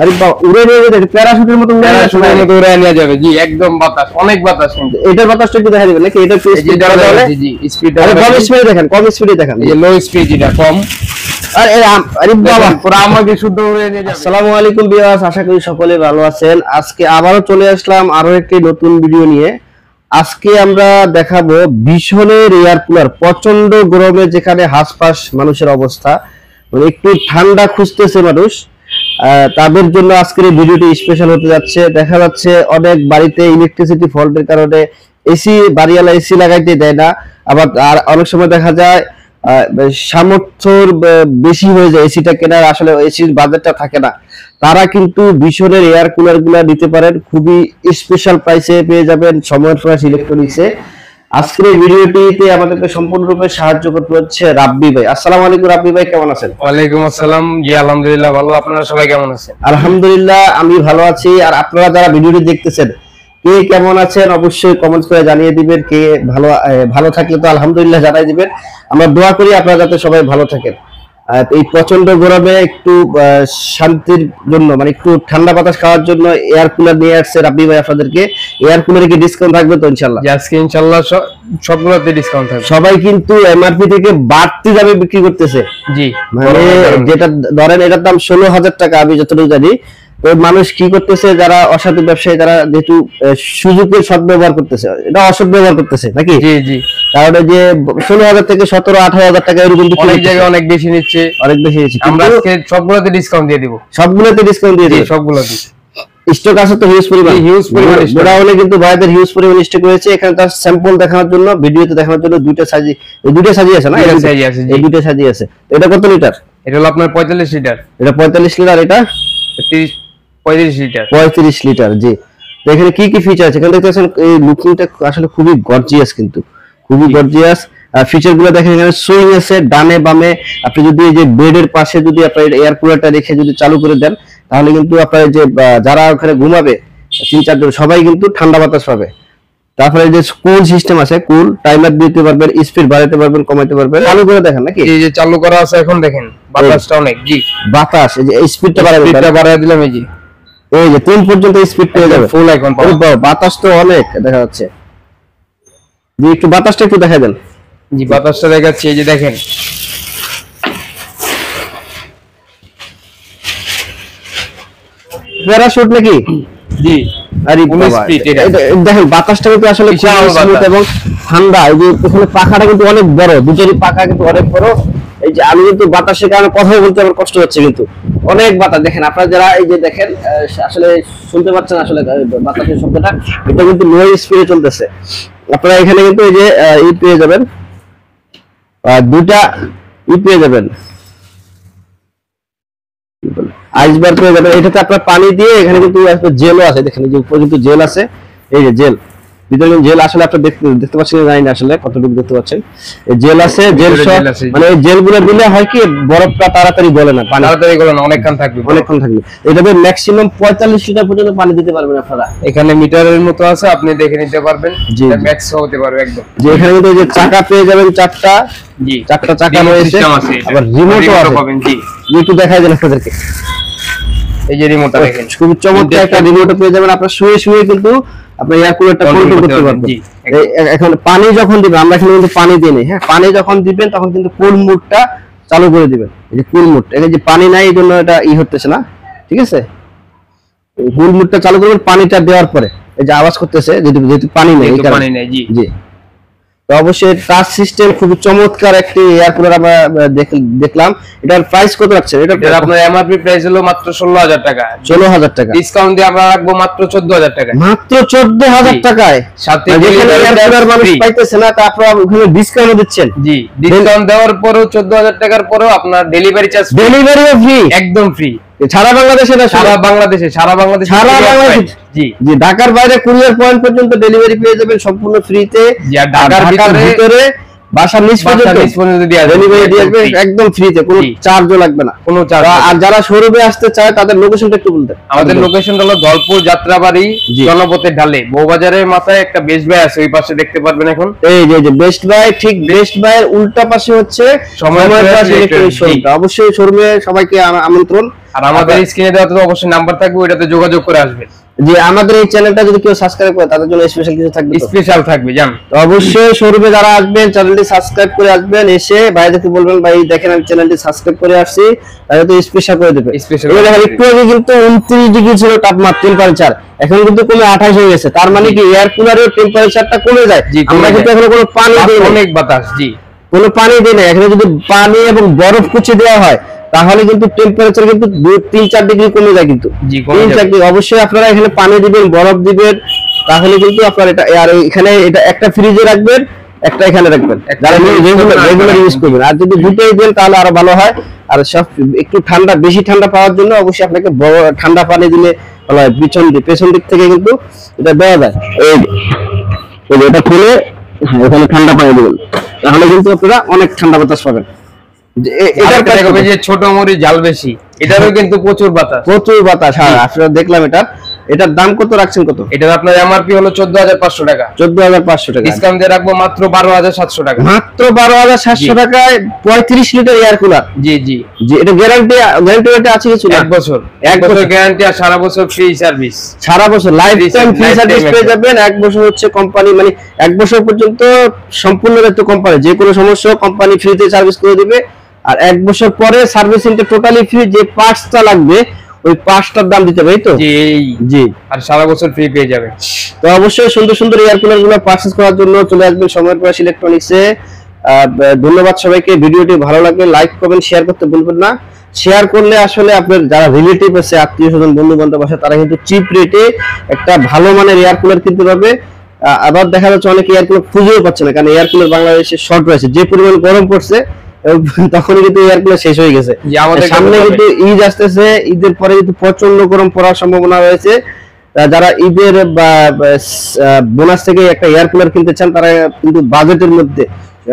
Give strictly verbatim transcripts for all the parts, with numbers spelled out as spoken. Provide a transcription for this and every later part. আরে বাবা উড়ে উড়ে যাবে, প্যারাশুটের মতো উড়ে যাবে, উড়ে নিয়ে যাবে। জি একদম বাতাস, অনেক বাতাস। কিন্তু এটার বাতাসটা একটু দেখা যাবে নাকি? এটা স্পিড ধরা যাবে। জি জি স্পিড। আরে কম স্পিডে দেখেন, কম স্পিডে দেখেন, এই লো স্পিড এটা কম। আরে আরে বাবা পুরো আমাকে শুদ্ধ উড়ে নিয়ে যাবে। আসসালামু আলাইকুম ভিউয়ার্স, আশা করি সকলে ভালো আছেন। আজকে আবারো চলে আসলাম আরো একটি নতুন ভিডিও নিয়ে। আজকে আমরা দেখাবো ভিশনের এয়ার কুলার। প্রচন্ড গরমে যেখানে হাঁসফাঁস মানুষের অবস্থা, মানে একটু ঠান্ডা খুঁজতেছে মানুষ, তাদের জন্য আজকের এই ভিডিওটি স্পেশাল হতে যাচ্ছে। দেখা যাচ্ছে অনেক বাড়িতে ইলেকট্রিসিটি ফল্টের কারণে এসি, বাড়িওয়ালা এসি লাগাইতে দেয় না। আবার আর অনেক সময় দেখা যায় সামর্থ্যর বেশি হয়ে যায় এসিটা কেনার, আসলে এসির বাজেটটা থাকে না। তারা কিন্তু ভিশনের এয়ার কুলার গুলা নিতে পারেন, খুবই স্পেশাল প্রাইসে পেয়ে যাবেন সময়ের ফ্রাস ইলেকট্রনিক্সে। আজকের এই ভিডিওটিতে আমাদেরকে সম্পূর্ণরূপে সাহায্য করতে হচ্ছে রাব্বি ভাই। আসসালামু আলাইকুম রাব্বি ভাই, কেমন আছেন? ওয়ালাইকুম আসসালাম। জি আলহামদুলিল্লাহ ভালো, আপনারা সবাই কেমন আছেন? আলহামদুলিল্লাহ আমি ভালো আছি। আর আপনারা যারা ভিডিওটি দেখতেছেন কে কেমন আছেন অবশ্যই কমেন্ট করে জানিয়ে দিবেন। কে ভালো ভালো থাকলে তো আলহামদুলিল্লাহ জানাই দিবেন। আমরা দোয়া করি আপনারা যাতে সবাই ভালো থাকেন। এই প্রচন্ড গরমে একটু শান্তির জন্য, মানে একটু ঠান্ডা বাতাস খাওয়ার জন্য এয়ার কুলার নিয়ে আসছে রাব্বি ভাই আপনাদেরকে। এয়ার কুলারে কি ডিসকাউন্ট থাকবে তো? ইনশাআল্লাহ আজকে ইনশাআল্লাহ সবগুলোতে ডিসকাউন্ট থাকবে। সবাই কিন্তু এমআরপি থেকে বাড়তি দামে বিক্রি করতেছে। জি মানে যেটা ধরেন এটার দাম ষোলো হাজার টাকা আমি যতটুকু জানি, তো মানুষ কি করতেছে যারা অসাধু ব্যবসায়ী, তারা যেহেতু সুযোগের সদ্ব্যবহার করতেছে, এটা অসৎ ব্যবহার করতেছে নাকি? জি জি। কারণ যে ষোলো হাজার থেকে সতেরো আঠারো হাজার টাকা এরকম অনেক জায়গায় অনেক বেশি নিচ্ছে, অনেক বেশি নিচ্ছে। আমরা সবগুলোতে ডিসকাউন্ট দিয়ে দিব, সবগুলোতে ডিসকাউন্ট দিয়ে দিই, সবগুলোতে। স্টক আছে তো হিউজ পরিমাণ, হিউজ পরিমাণ বড় হলে কিন্তু ভাইদের হিউজ পরিমাণ স্টক রয়েছে। এখানে তার স্যাম্পল দেখানোর জন্য, ভিডিওতে দেখানোর জন্য দুইটা সাজি, এই দুইটা সাজি আছে না? এই সাজি আছে, এই দুইটা সাজি আছে। এটা কত লিটার? এটা হলো আপনার পঁয়তাল্লিশ লিটার। এটা পঁয়তাল্লিশ লিটার, এটা পঁয়ত্রিশ লিটার। জি এখানে কি কি ফিচার আছে দেখতেছেন, এই লুকিংটা আসলে খুবই গর্জিয়াস, কিন্তু খুবই গর্জিয়াস। ফিচার গুলো দেখেন, এখানে সুইং আছে ডানে বামে। আপনি যদি এই যে বেডের পাশে যদি আপনার এয়ার কুলারটা রেখে যদি চালু করে দেন, তাহলে কিন্তু আপনার যে যারা ওখানে ঘুমাবে তিন চারজন সবাই কিন্তু ঠান্ডা বাতাস পাবে। তারপরে যে কুল সিস্টেম আছে, কুল টাইমার দিতে পারবেন, স্পিড বাড়াতে পারবেন, কমাতে পারবেন। চালু করে দেখেন নাকি? এই যে চালু করা আছে, এখন দেখেন বাতাসটা অনেক। জি বাতাস, এই যে স্পিডটা বাড়াবেন, স্পিডটা বাড়ায় দিলাম। এই যে এই যে তিন পর্যন্ত স্পিড পেয়ে যাবে ফুল। এখন বাতাস তো অনেক দেখা যাচ্ছে। জি একটু বাতাসটা একটু দেখা দেন। জি বাতাসটা দেখাচ্ছি, এই যে দেখেন। প্যারাশুট নাকি? জি আরে দেখেন বাতাসটা কিন্তু আসলে এবং ঠান্ডা। এই যে এখানে পাখাটা কিন্তু অনেক বড়, দুটোরই পাখা কিন্তু অনেক বড়। এই যে আমি কিন্তু বাতাসের কারণে কথা বলতে আমার কষ্ট হচ্ছে, কিন্তু অনেক বাতাস। দেখেন আপনারা যারা এই যে দেখেন, আসলে শুনতে পাচ্ছেন আসলে বাতাসের শব্দটা, এটা কিন্তু লো স্পিডে চলতেছে। আপনারা এখানে কিন্তু এই যে ই পেয়ে যাবেন, দুটা ই পেয়ে যাবেন, আইসবার পেয়ে যাবেন। এটাতে আপনার পানি দিয়ে, এখানে কিন্তু জেলও আছে, দেখেন যে উপরে কিন্তু জেল আছে। এই যে জেল, ভিতরে জেল আসলে আপনি দেখতে দেখতে পাচ্ছেন, জানি না আসলে কতটুকু দেখতে পাচ্ছেন। এই জেল আছে, জেল মানে এই জেলগুলো দিলে হয় কি বরফটা তাড়াতাড়ি গলে না, পানি তাড়াতাড়ি গলে না, অনেকক্ষণ থাকবে, অনেকক্ষণ থাকবে। এটাতে ম্যাক্সিমাম পঁয়তাল্লিশ লিটার পর্যন্ত পানি দিতে পারবেন আপনারা। এখানে মিটারের মতো আছে, আপনি দেখে নিতে পারবেন, এটা ম্যাক্স হতে পারবে একদম। যে এখানে কিন্তু যে চাকা পেয়ে যাবেন চারটা। জি চারটা চাকা রয়েছে, আবার রিমোটও পাবেন। জি একটু দেখাই দেন আপনাদেরকে, এই যে রিমোটটা দেখেন, খুব চমৎকার একটা রিমোট পেয়ে যাবেন। আপনারা শুয়ে শুয়ে কিন্তু আপনি এয়ার কুলারটা কন্ট্রোল করতে পারবেন। এখন পানি যখন দিবেন, আমরা এখানে কিন্তু পানি দেই না, হ্যাঁ পানি যখন দিবেন তখন কিন্তু কুল মুডটা চালু করে দিবেন। এই যে কুল মুড, এখানে যে পানি নাই এজন্য এটা ই হচ্ছে না, ঠিক আছে? কুল মুডটা চালু করবেন, পানিটা দেওয়ার পরে এই যে আওয়াজ করতেছে যেহেতু পানি নাই, এটা পানি নাই। জি জি তো অবশ্যই টাচ সিস্টেম খুব চমৎকার একটি এয়ার কুলার আমরা দেখলাম। এটার প্রাইস কত আছে? এটা আপনার এমআরপি প্রাইস হলো মাত্র ষোলো হাজার টাকা। ষোলো হাজার টাকা ডিসকাউন্ট দিয়ে আমরা রাখবো মাত্র চোদ্দ হাজার টাকা। মাত্র চোদ্দ হাজার টাকায় সাথে এয়ার কুলার মানুষ পাইতেছে না, তা আপনারা ওখানে ডিসকাউন্ট দিচ্ছেন। জি ডিসকাউন্ট দেওয়ার পরেও চোদ্দ হাজার টাকার পরেও আপনার ডেলিভারি চার্জ, ডেলিভারি ফ্রি, একদম ফ্রি। সারা বাংলাদেশে না? সারা বাংলাদেশে, সারা বাংলাদেশে, সারা বাংলাদেশে। জি জি ঢাকার বাইরে কুরিয়ার পয়েন্ট পর্যন্ত ডেলিভারি পেয়ে যাবেন সম্পূর্ণ ফ্রিতে। ঢাকার ভিতরে বাসার নিচ পর্যন্ত দিয়ে আসবে একদম ফ্রিতে, কোনো চার্জও লাগবে না, কোনো চার্জ। আর যারা শোরুমে আসতে চায় তাদের লোকেশনটা একটু বলতে। আমাদের লোকেশনটা হলো ধলপুর যাত্রাবাড়ি জনপথের ঢালে বউবাজারের মাথায় একটা বেস্ট বাই আছে, ওই পাশে দেখতে পারবেন এখন। এই যে বেস্ট বাই, ঠিক বেস্ট বাইয়ের উল্টা পাশে হচ্ছে সময় শোরুমটা। অবশ্যই শোরুমে সবাইকে আমন্ত্রণ। আর আমাদের স্ক্রিনে দেওয়া তো অবশ্যই নাম্বার থাকবে, ওইটাতে যোগাযোগ করে আসবেন। যে আমাদের এই চ্যানেলটা যদি কেউ সাবস্ক্রাইব করে তাদের জন্য স্পেশাল কিছু থাকবে, স্পেশাল থাকবে জান। তো অবশ্যই শোরুমে যারা আসবেন চ্যানেলটি সাবস্ক্রাইব করে আসবেন, এসে ভাইদেরকে বলবেন ভাই দেখেন আমি চ্যানেলটি সাবস্ক্রাইব করে আসছি, তাহলে তো স্পেশাল করে দেবে। স্পেশাল একটু আগে কিন্তু উনত্রিশ ডিগ্রি ছিল তাপমাত্রা, টেম্পারেচার এখন কিন্তু কমে আঠাশ হয়ে গেছে। তার মানে কি এয়ার কুলারের টেম্পারেচারটা কমে যায়। আমরা কিন্তু এখন কোনো পানি দেই না, অনেক বাতাস জি কোনো পানি দেই না। এখানে যদি পানি এবং বরফ কুচি দেওয়া হয় তাহলে কিন্তু টেম্পারেচার কিন্তু তিন চার ডিগ্রি কমে যায়। কিন্তু অবশ্যই আপনারা এখানে পানি দিবেন, বরফ দিবেন, তাহলে কিন্তু আপনারা এটা আর এখানে এটা একটা ফ্রিজে রাখবেন, একটা এখানে রাখবেন, রেগুলার ইউজ করবেন। আর যদি দুটোই দেন তাহলে আরো ভালো হয়। আর সব একটু ঠান্ডা, বেশি ঠান্ডা পাওয়ার জন্য অবশ্যই আপনাকে ঠান্ডা পানি দিলে ভালো হয়। পিছন দিক পেছন দিক থেকে কিন্তু এটা দেওয়া যায়। এই এটা খুলে এখানে ঠান্ডা পানি দেবেন, তাহলে কিন্তু আপনারা অনেক ঠান্ডা বাতাস পাবেন। ছোট মরি জাল বেশি, এটারও কিন্তু প্রচুর বাতাস, প্রচুর বাতাস। হ্যাঁ আপনারা দেখলাম এটা। এটার দাম কত রাখছেন? কত এটার আপনার এমআরপি হলো চোদ্দ হাজার পাঁচশো টাকা। চোদ্দ হাজার পাঁচশো টাকা ডিসকাউন্ট দিয়ে রাখবো মাত্র বারো হাজার সাতশো টাকা। মাত্র বারো হাজার সাতশো টাকায় পঁয়ত্রিশ লিটার এয়ার কুলার। জি জি জি এটা গ্যারান্টি, গ্যারান্টি আছে কিছু এক বছর, এক বছর গ্যারান্টি আর সারা বছর ফ্রি সার্ভিস। সারা বছর লাইফ টাইম ফ্রি সার্ভিস পেয়ে যাবেন। এক বছর হচ্ছে কোম্পানি মানে এক বছর পর্যন্ত সম্পূর্ণ দায়িত্ব কোম্পানি, যে কোনো সমস্যা কোম্পানি ফ্রিতে সার্ভিস করে দিবে। আর এক বছর পরে সার্ভিসিংটা টোটালি ফ্রি, যে পার্টসটা লাগবে ওই পার্টসটার দাম দিতে হবে তো। জি জি আর সারা বছর ফ্রি পেয়ে যাবে। তো অবশ্যই সুন্দর সুন্দর এয়ার কুলারগুলো পারচেজ করার জন্য চলে আসবেন সময়ের পর ইলেকট্রনিক্সে। ধন্যবাদ সবাইকে। ভিডিওটি ভালো লাগলে লাইক করবেন, শেয়ার করতে ভুলবেন না। শেয়ার করলে আসলে আপনার যারা রিলেটিভ আছে, আত্মীয় স্বজন, বন্ধু বান্ধব আছে, তারা কিন্তু চিপ রেটে একটা ভালো মানের এয়ার কুলার কিনতে পারবে। আবার দেখা যাচ্ছে অনেকে এয়ার কুলার খুঁজেও পাচ্ছে না, কারণ এয়ার কুলার বাংলাদেশে শর্ট রয়েছে, যে পরিমাণ গরম পড়ছে তখন কিন্তু এয়ার কুলার শেষ হয়ে গেছে। সামনে কিন্তু ঈদ আসতেছে, ঈদের পরে কিন্তু প্রচন্ড গরম পড়ার সম্ভাবনা রয়েছে। যারা ঈদের বোনাস থেকে একটা এয়ার কুলার কিনতে চান তারা কিন্তু বাজেটের মধ্যে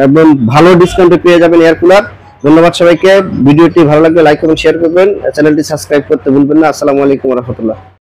একদম ভালো ডিসকাউন্টে পেয়ে যাবেন এয়ার কুলার। ধন্যবাদ সবাইকে। ভিডিওটি ভালো লাগলে লাইক এবং শেয়ার করবেন, চ্যানেলটি সাবস্ক্রাইব করতে ভুলবেন না। আসসালামু আলাইকুম রাহমাতুল্লাহ।